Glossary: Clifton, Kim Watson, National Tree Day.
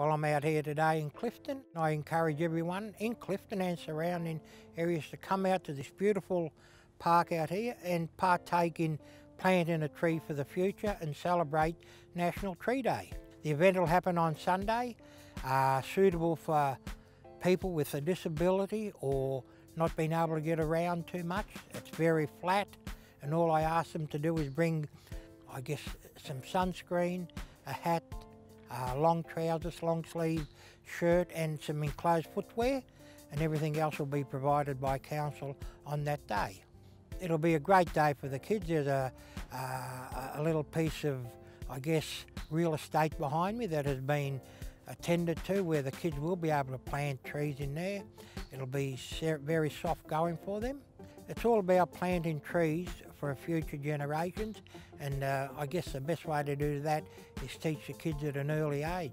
while I'm out here today in Clifton. I encourage everyone in Clifton and surrounding areas to come out to this beautiful park out here and partake in planting a tree for the future and celebrate National Tree Day. The event will happen on Sunday, suitable for people with a disability or not being able to get around too much. It's very flat, and all I ask them to do is bring, I guess, some sunscreen, a hat, long trousers, long sleeve shirt and some enclosed footwear, and everything else will be provided by council on that day. It'll be a great day for the kids. There's a little piece of, I guess, real estate behind me that has been attended to where the kids will be able to plant trees in there. It'll be very soft going for them. It's all about planting trees for future generations, and I guess the best way to do that is teach the kids at an early age.